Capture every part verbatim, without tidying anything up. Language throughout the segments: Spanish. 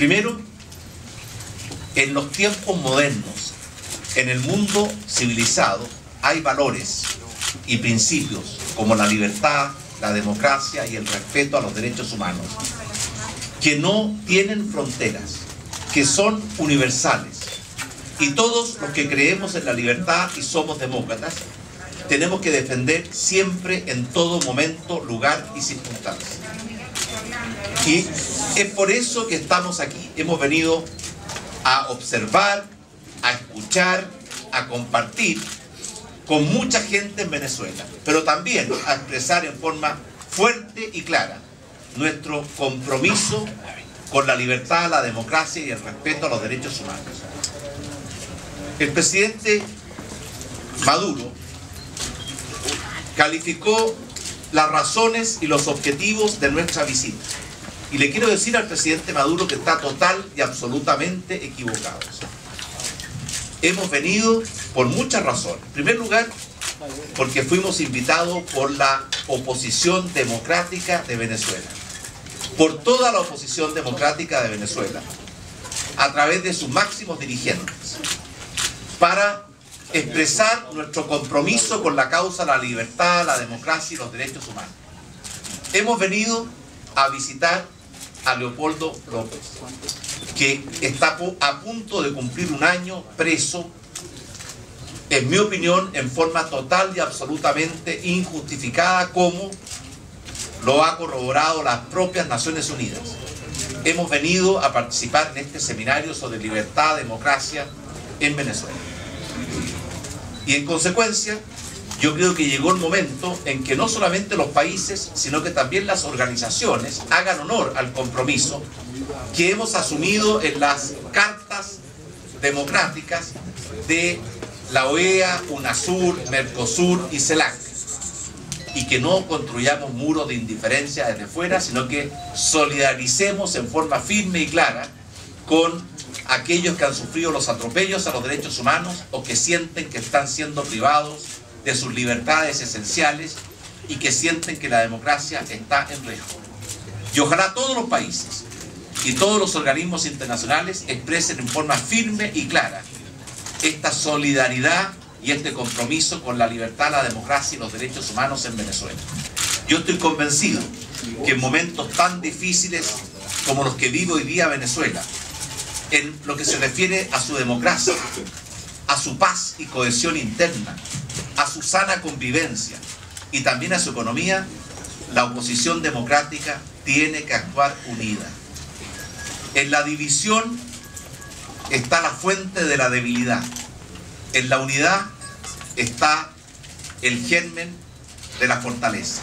Primero, en los tiempos modernos, en el mundo civilizado, hay valores y principios como la libertad, la democracia y el respeto a los derechos humanos, que no tienen fronteras, que son universales. Y todos los que creemos en la libertad y somos demócratas, tenemos que defender siempre, en todo momento, lugar y circunstancia. Y es por eso que estamos aquí. Hemos venido a observar, a escuchar, a compartir con mucha gente en Venezuela, pero también a expresar en forma fuerte y clara nuestro compromiso con la libertad, la democracia y el respeto a los derechos humanos. El presidente Maduro calificó las razones y los objetivos de nuestra visita. Y le quiero decir al presidente Maduro que está total y absolutamente equivocado. Hemos venido por muchas razones. En primer lugar, porque fuimos invitados por la oposición democrática de Venezuela. Por toda la oposición democrática de Venezuela. A través de sus máximos dirigentes. Para expresar nuestro compromiso con la causa, la libertad, la democracia y los derechos humanos. Hemos venido a visitar a Leopoldo López, que está a punto de cumplir un año preso, en mi opinión, en forma total y absolutamente injustificada, como lo ha corroborado las propias Naciones Unidas. Hemos venido a participar en este seminario sobre libertad, democracia en Venezuela. Y en consecuencia, yo creo que llegó el momento en que no solamente los países, sino que también las organizaciones hagan honor al compromiso que hemos asumido en las cartas democráticas de la O E A, UNASUR, MERCOSUR y CELAC. Y que no construyamos muros de indiferencia desde fuera, sino que solidaricemos en forma firme y clara con aquellos que han sufrido los atropellos a los derechos humanos o que sienten que están siendo privados de sus libertades esenciales y que sienten que la democracia está en riesgo. Y ojalá todos los países y todos los organismos internacionales expresen en forma firme y clara esta solidaridad y este compromiso con la libertad, la democracia y los derechos humanos en Venezuela. Yo estoy convencido que en momentos tan difíciles como los que vive hoy día Venezuela, en lo que se refiere a su democracia, a su paz y cohesión interna, a su sana convivencia y también a su economía, la oposición democrática tiene que actuar unida. En la división está la fuente de la debilidad. En la unidad está el germen de la fortaleza.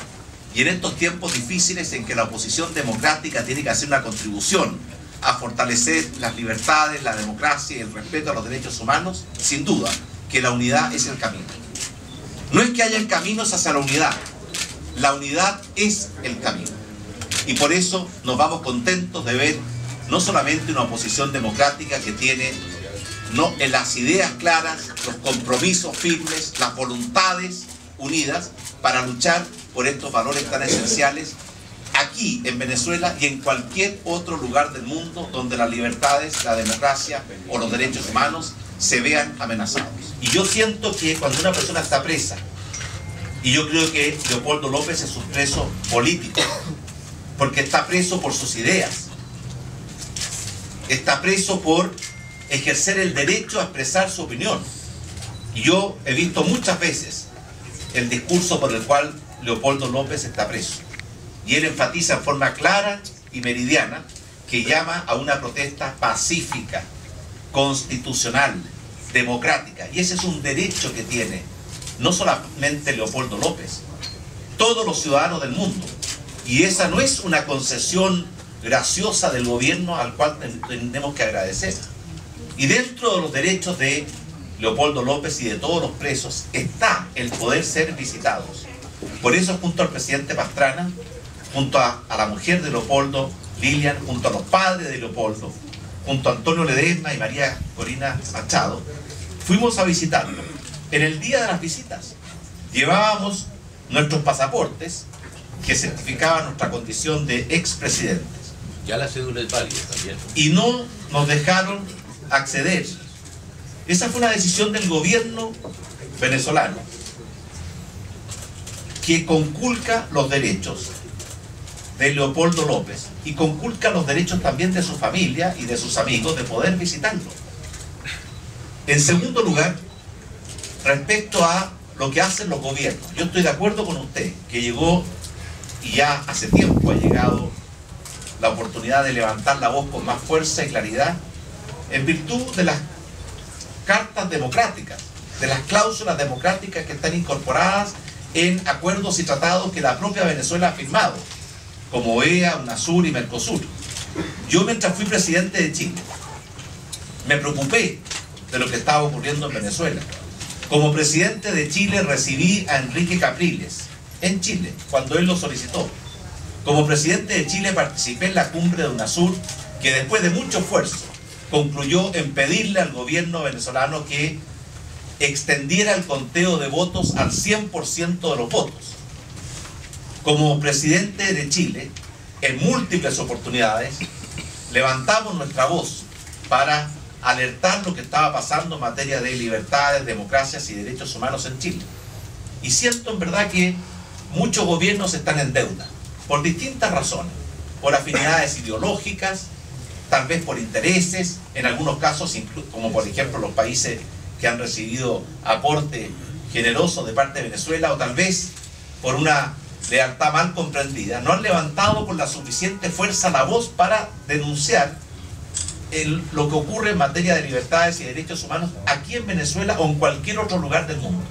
Y en estos tiempos difíciles en que la oposición democrática tiene que hacer una contribución a fortalecer las libertades, la democracia y el respeto a los derechos humanos, sin duda que la unidad es el camino. No es que hayan caminos hacia la unidad, la unidad es el camino. Y por eso nos vamos contentos de ver no solamente una oposición democrática que tiene no, en las ideas claras, los compromisos firmes, las voluntades unidas para luchar por estos valores tan esenciales aquí en Venezuela y en cualquier otro lugar del mundo donde las libertades, la democracia o los derechos humanos se vean amenazados. Y yo siento que cuando una persona está presa, y yo creo que Leopoldo López es un preso político, porque está preso por sus ideas, está preso por ejercer el derecho a expresar su opinión. Y yo he visto muchas veces el discurso por el cual Leopoldo López está preso. Y él enfatiza en forma clara y meridiana que llama a una protesta pacífica, constitucional, democrática. Y ese es un derecho que tiene no solamente Leopoldo López, todos los ciudadanos del mundo. Y esa no es una concesión graciosa del gobierno al cual tenemos que agradecer. Y dentro de los derechos de Leopoldo López y de todos los presos está el poder ser visitados. Por eso, junto al presidente Pastrana, junto a, a la mujer de Leopoldo, Lilian, junto a los padres de Leopoldo, junto a Antonio Ledesma y María Corina Machado, fuimos a visitarlo. En el día de las visitas, llevábamos nuestros pasaportes que certificaban nuestra condición de expresidentes. Ya la cédula es válida también. Y no nos dejaron acceder. Esa fue una decisión del gobierno venezolano, que conculca los derechos de Leopoldo López y conculca los derechos también de su familia y de sus amigos de poder visitarlo. En segundo lugar, respecto a lo que hacen los gobiernos, yo estoy de acuerdo con usted que llegó, y ya hace tiempo ha llegado, la oportunidad de levantar la voz con más fuerza y claridad en virtud de las cartas democráticas, de las cláusulas democráticas que están incorporadas en acuerdos y tratados que la propia Venezuela ha firmado, como O E A, UNASUR y MERCOSUR. Yo, mientras fui presidente de Chile, me preocupé de lo que estaba ocurriendo en Venezuela. Como presidente de Chile recibí a Enrique Capriles en Chile, cuando él lo solicitó. Como presidente de Chile participé en la cumbre de UNASUR, que después de mucho esfuerzo concluyó en pedirle al gobierno venezolano que extendiera el conteo de votos al cien por ciento de los votos. Como presidente de Chile, en múltiples oportunidades, levantamos nuestra voz para alertar lo que estaba pasando en materia de libertades, democracias y derechos humanos en Chile. Y siento en verdad que muchos gobiernos están en deuda, por distintas razones, por afinidades ideológicas, tal vez por intereses, en algunos casos, como por ejemplo los países que han recibido aporte generoso de parte de Venezuela, o tal vez por una lealtad mal comprendida, no han levantado con la suficiente fuerza la voz para denunciar el, lo que ocurre en materia de libertades y derechos humanos aquí en Venezuela o en cualquier otro lugar del mundo,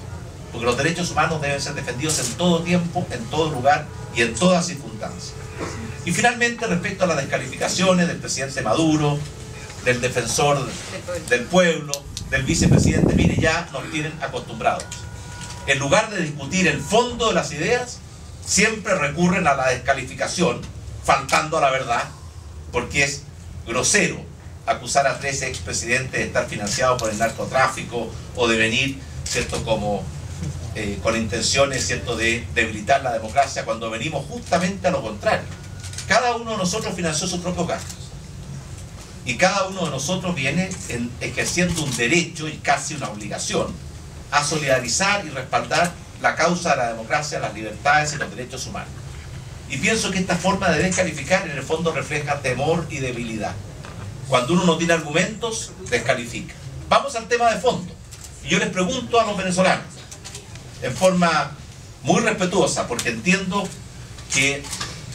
porque los derechos humanos deben ser defendidos en todo tiempo, en todo lugar y en todas circunstancias. Y finalmente, respecto a las descalificaciones del presidente Maduro, del defensor del pueblo, del vicepresidente, mire, ya nos tienen acostumbrados. En lugar de discutir el fondo de las ideas, siempre recurren a la descalificación, faltando a la verdad, porque es grosero acusar a tres expresidentes de estar financiados por el narcotráfico o de venir, ¿cierto?, como eh, con intenciones, ¿cierto?, de debilitar la democracia, cuando venimos justamente a lo contrario. Cada uno de nosotros financió sus propios gastos. Y cada uno de nosotros viene en, ejerciendo un derecho y casi una obligación a solidarizar y respaldar la causa de la democracia, las libertades y los derechos humanos. Y pienso que esta forma de descalificar en el fondo refleja temor y debilidad. Cuando uno no tiene argumentos, descalifica. Vamos al tema de fondo. Y yo les pregunto a los venezolanos, en forma muy respetuosa, porque entiendo que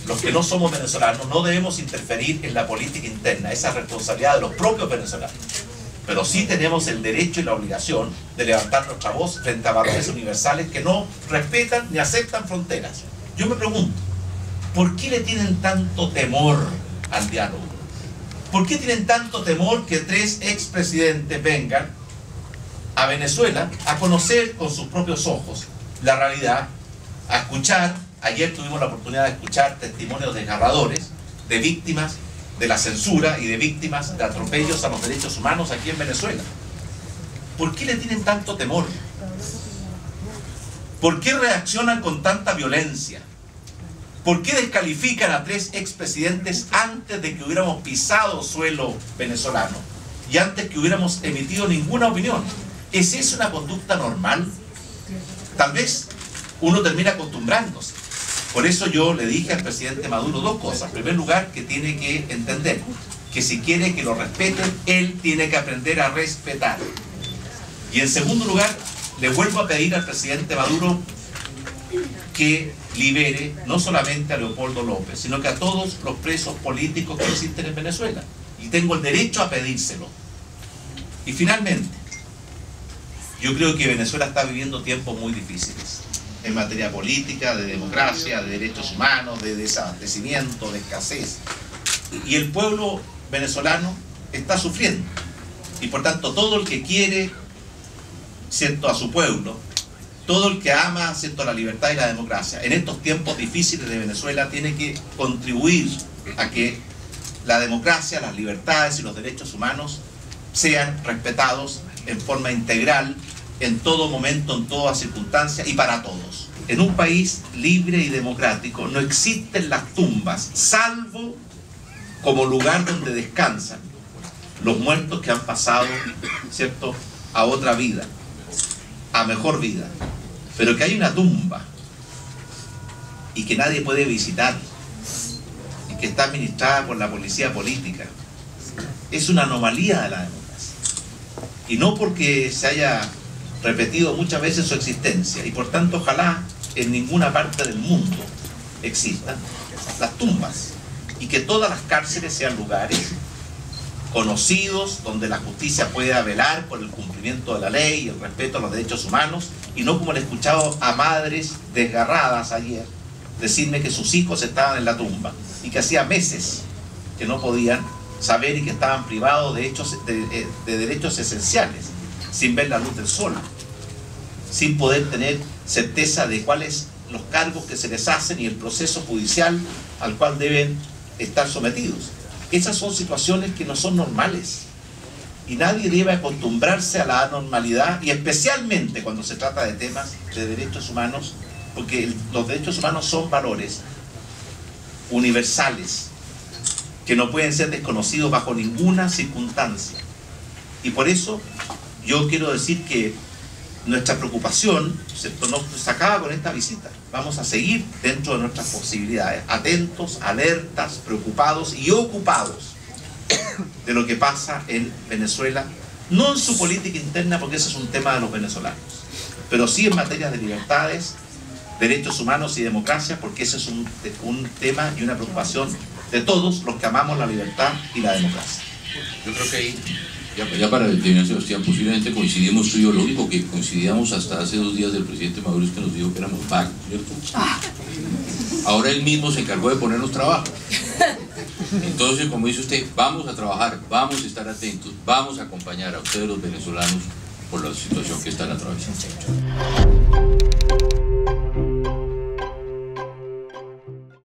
los que no somos venezolanos no debemos interferir en la política interna, esa es responsabilidad de los propios venezolanos. Pero sí tenemos el derecho y la obligación de levantar nuestra voz frente a valores universales que no respetan ni aceptan fronteras. Yo me pregunto, ¿por qué le tienen tanto temor al diálogo? ¿Por qué tienen tanto temor que tres expresidentes vengan a Venezuela a conocer con sus propios ojos la realidad, a escuchar? Ayer tuvimos la oportunidad de escuchar testimonios desgarradores de víctimas de la censura y de víctimas de atropellos a los derechos humanos aquí en Venezuela. ¿Por qué le tienen tanto temor? ¿Por qué reaccionan con tanta violencia? ¿Por qué descalifican a tres expresidentes antes de que hubiéramos pisado suelo venezolano y antes que hubiéramos emitido ninguna opinión? ¿Es eso una conducta normal? Tal vez uno termina acostumbrándose. Por eso yo le dije al presidente Maduro dos cosas. En primer lugar, que tiene que entender que si quiere que lo respeten, él tiene que aprender a respetar. Y en segundo lugar, le vuelvo a pedir al presidente Maduro que libere no solamente a Leopoldo López, sino que a todos los presos políticos que existen en Venezuela. Y tengo el derecho a pedírselo. Y finalmente, yo creo que Venezuela está viviendo tiempos muy difíciles en materia política, de democracia, de derechos humanos, de desabastecimiento, de escasez. Y el pueblo venezolano está sufriendo. Y por tanto, todo el que quiere, ¿cierto?, a su pueblo, todo el que ama, ¿cierto?, la libertad y la democracia, en estos tiempos difíciles de Venezuela tiene que contribuir a que la democracia, las libertades y los derechos humanos sean respetados en forma integral, en todo momento, en toda circunstancia y para todos. En un país libre y democrático no existen las tumbas, salvo como lugar donde descansan los muertos que han pasado, ¿cierto?, a otra vida, a mejor vida, pero que hay una tumba y que nadie puede visitar y que está administrada por la policía política. Es una anomalía de la democracia, y no porque se haya repetido muchas veces su existencia, y por tanto ojalá en ninguna parte del mundo existan las tumbas, y que todas las cárceles sean lugares conocidos donde la justicia pueda velar por el cumplimiento de la ley y el respeto a los derechos humanos, y no como le he escuchado a madres desgarradas ayer decirme que sus hijos estaban en la tumba y que hacía meses que no podían saber y que estaban privados de, hechos, de, de derechos esenciales, sin ver la luz del sol, sin poder tener certeza de cuáles los cargos que se les hacen y el proceso judicial al cual deben estar sometidos. Esas son situaciones que no son normales, y nadie debe acostumbrarse a la anormalidad, y especialmente cuando se trata de temas de derechos humanos, porque los derechos humanos son valores universales que no pueden ser desconocidos bajo ninguna circunstancia. Y por eso yo quiero decir que nuestra preocupación, ¿cierto?, no se acaba con esta visita. Vamos a seguir dentro de nuestras posibilidades, atentos, alertas, preocupados y ocupados de lo que pasa en Venezuela, no en su política interna, porque ese es un tema de los venezolanos, pero sí en materia de libertades, derechos humanos y democracia, porque ese es un, un tema y una preocupación de todos los que amamos la libertad y la democracia. Yo creo que ahí, ya, ya para terminar, Sebastián, posiblemente coincidimos tú y yo. Lo único que coincidíamos hasta hace dos días del presidente Maduro es que nos dijo que éramos vagos, ¿cierto? Ahora él mismo se encargó de ponernos trabajo. Entonces, como dice usted, vamos a trabajar, vamos a estar atentos, vamos a acompañar a ustedes los venezolanos por la situación que están atravesando.